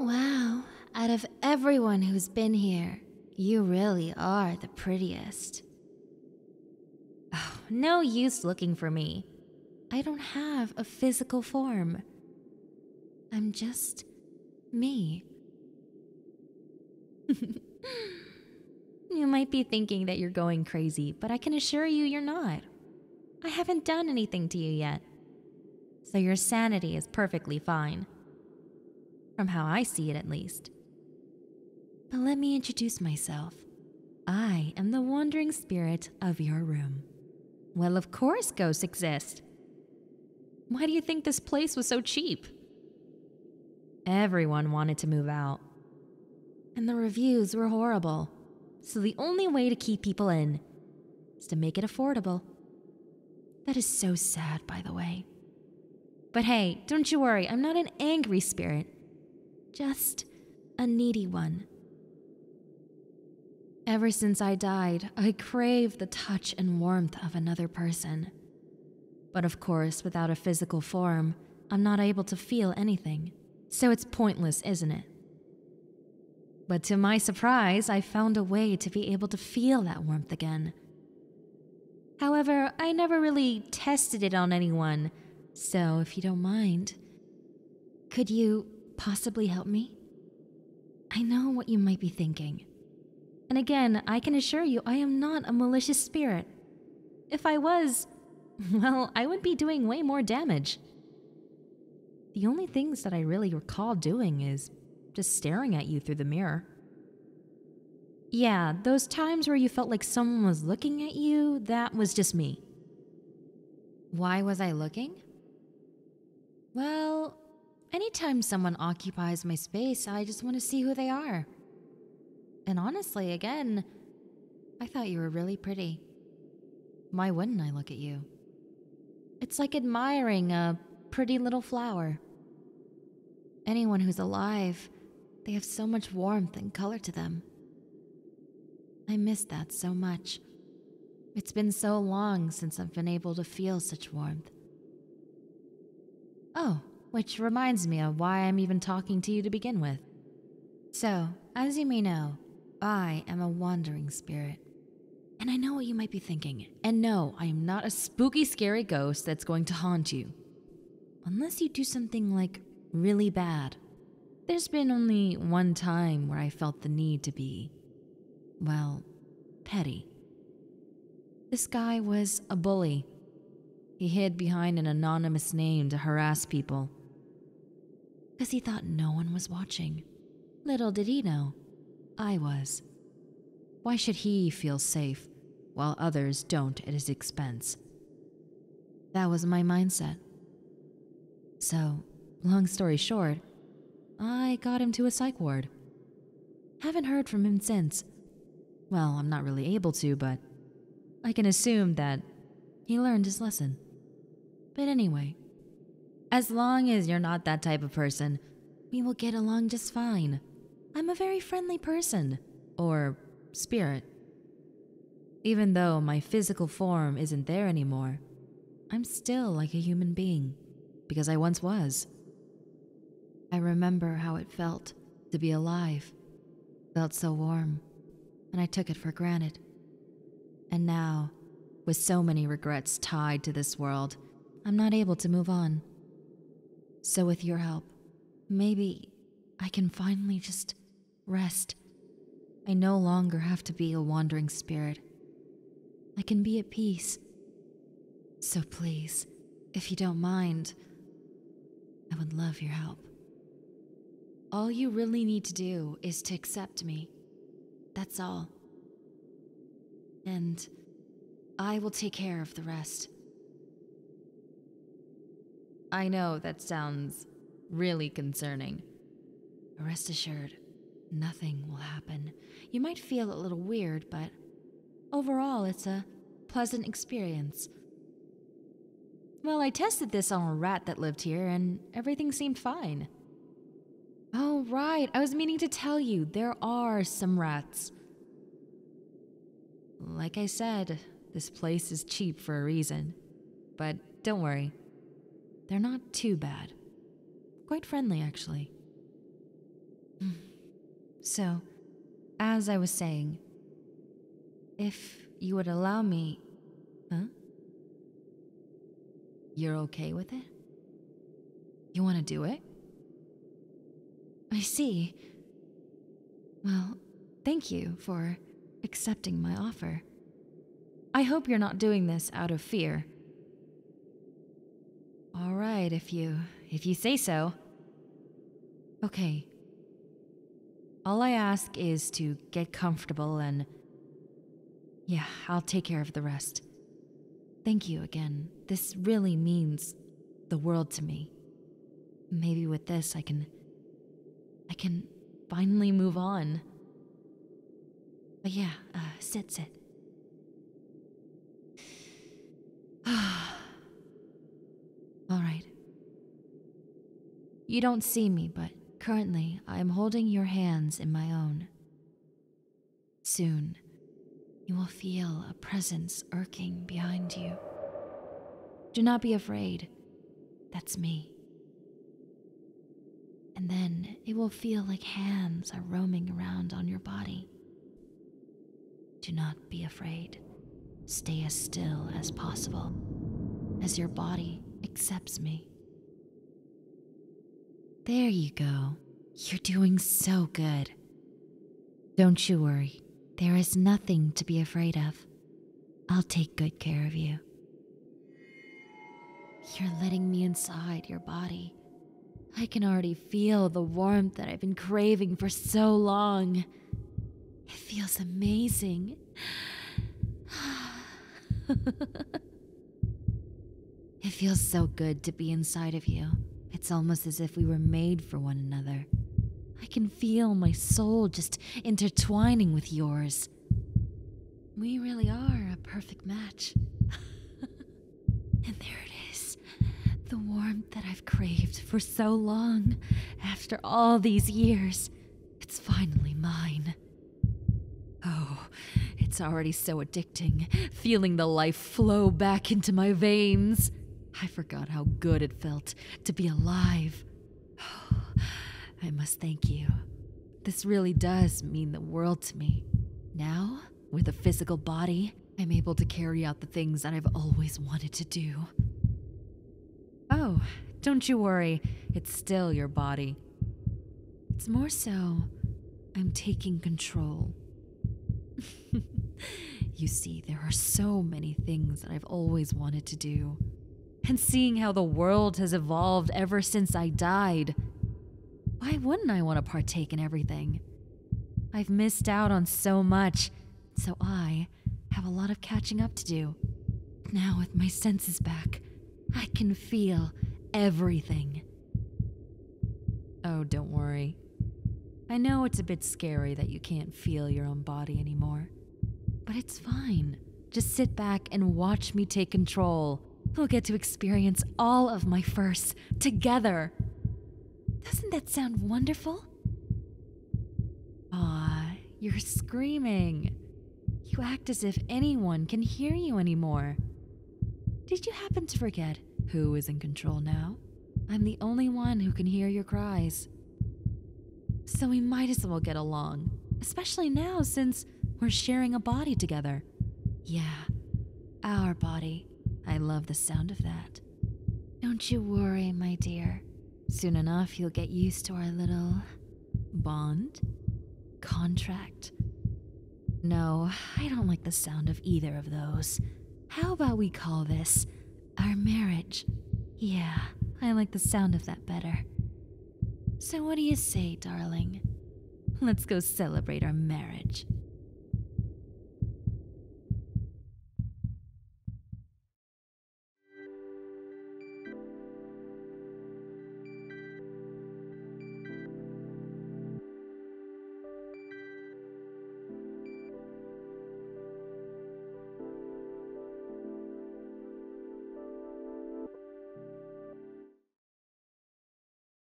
Wow, out of everyone who's been here, you really are the prettiest. Oh, no use looking for me. I don't have a physical form. I'm just me. You might be thinking that you're going crazy, but I can assure you you're not. I haven't done anything to you yet. So your sanity is perfectly fine. From how I see it, at least. But let me introduce myself. I am the wandering spirit of your room. Well, of course ghosts exist. Why do you think this place was so cheap? Everyone wanted to move out. And the reviews were horrible. So the only way to keep people in is to make it affordable. That is so sad, by the way. But hey, don't you worry, I'm not an angry spirit. Just a needy one. Ever since I died, I crave the touch and warmth of another person. But of course, without a physical form, I'm not able to feel anything. So it's pointless, isn't it? But to my surprise, I found a way to be able to feel that warmth again. However, I never really tested it on anyone, so if you don't mind, could you possibly help me? I know what you might be thinking. And again, I can assure you I am not a malicious spirit. If I was, well, I would be doing way more damage. The only things that I really recall doing is just staring at you through the mirror. Yeah, those times where you felt like someone was looking at you, that was just me. Why was I looking? Well, anytime someone occupies my space, I just want to see who they are. And honestly, again, I thought you were really pretty. Why wouldn't I look at you? It's like admiring a pretty little flower. Anyone who's alive, they have so much warmth and color to them. I miss that so much. It's been so long since I've been able to feel such warmth. Oh, which reminds me of why I'm even talking to you to begin with. So, as you may know, I am a wandering spirit. And I know what you might be thinking. And no, I am not a spooky, scary ghost that's going to haunt you. Unless you do something like really bad. There's been only one time where I felt the need to be, well, petty. This guy was a bully. He hid behind an anonymous name to harass people. Because he thought no one was watching. Little did he know, I was. Why should he feel safe while others don't at his expense? That was my mindset. So, long story short, I got him to a psych ward. Haven't heard from him since. Well, I'm not really able to, but I can assume that he learned his lesson. But anyway, as long as you're not that type of person, we will get along just fine. I'm a very friendly person, or spirit. Even though my physical form isn't there anymore, I'm still like a human being, because I once was. I remember how it felt to be alive. Felt so warm. And I took it for granted. And now, with so many regrets tied to this world, I'm not able to move on. So with your help, maybe I can finally just rest. I no longer have to be a wandering spirit. I can be at peace. So please, if you don't mind, I would love your help. All you really need to do is to accept me. That's all. And I will take care of the rest. I know that sounds really concerning. Rest assured, nothing will happen. You might feel a little weird, but overall it's a pleasant experience. Well, I tested this on a rat that lived here and everything seemed fine. Oh, right. I was meaning to tell you, there are some rats. Like I said, this place is cheap for a reason. But don't worry. They're not too bad. Quite friendly, actually. So, as I was saying, if you would allow me... Huh? You're okay with it? You want to do it? I see. Well, thank you for accepting my offer. I hope you're not doing this out of fear. All right, if you say so. Okay. All I ask is to get comfortable and... Yeah, I'll take care of the rest. Thank you again. This really means the world to me. Maybe with this I can finally move on. But yeah, sit. All right. You don't see me, but currently I'm holding your hands in my own. Soon, you will feel a presence irking behind you. Do not be afraid. That's me. And then it will feel like hands are roaming around on your body. Do not be afraid. Stay as still as possible, as your body accepts me. There you go. You're doing so good. Don't you worry. There is nothing to be afraid of. I'll take good care of you. You're letting me inside your body. I can already feel the warmth that I've been craving for so long. It feels amazing. It feels so good to be inside of you. It's almost as if we were made for one another. I can feel my soul just intertwining with yours. We really are a perfect match. And there it is. The warmth that I've craved for so long. After all these years, it's finally mine. Oh, it's already so addicting, feeling the life flow back into my veins. I forgot how good it felt to be alive. Oh, I must thank you. This really does mean the world to me. Now, with a physical body, I'm able to carry out the things that I've always wanted to do. Oh, don't you worry. It's still your body. It's more so, I'm taking control. You see, there are so many things that I've always wanted to do. And seeing how the world has evolved ever since I died, why wouldn't I want to partake in everything? I've missed out on so much, so I have a lot of catching up to do. Now with my senses back, I can feel everything. Oh, don't worry. I know it's a bit scary that you can't feel your own body anymore, but it's fine. Just sit back and watch me take control. We'll get to experience all of my firsts together. Doesn't that sound wonderful? Aw, you're screaming. You act as if anyone can hear you anymore. Did you happen to forget who is in control now? I'm the only one who can hear your cries. So we might as well get along, especially now since we're sharing a body together. Yeah, our body. I love the sound of that. Don't you worry, my dear. Soon enough, you'll get used to our little... bond? Contract? No, I don't like the sound of either of those. How about we call this our marriage? Yeah, I like the sound of that better. So what do you say, darling? Let's go celebrate our marriage.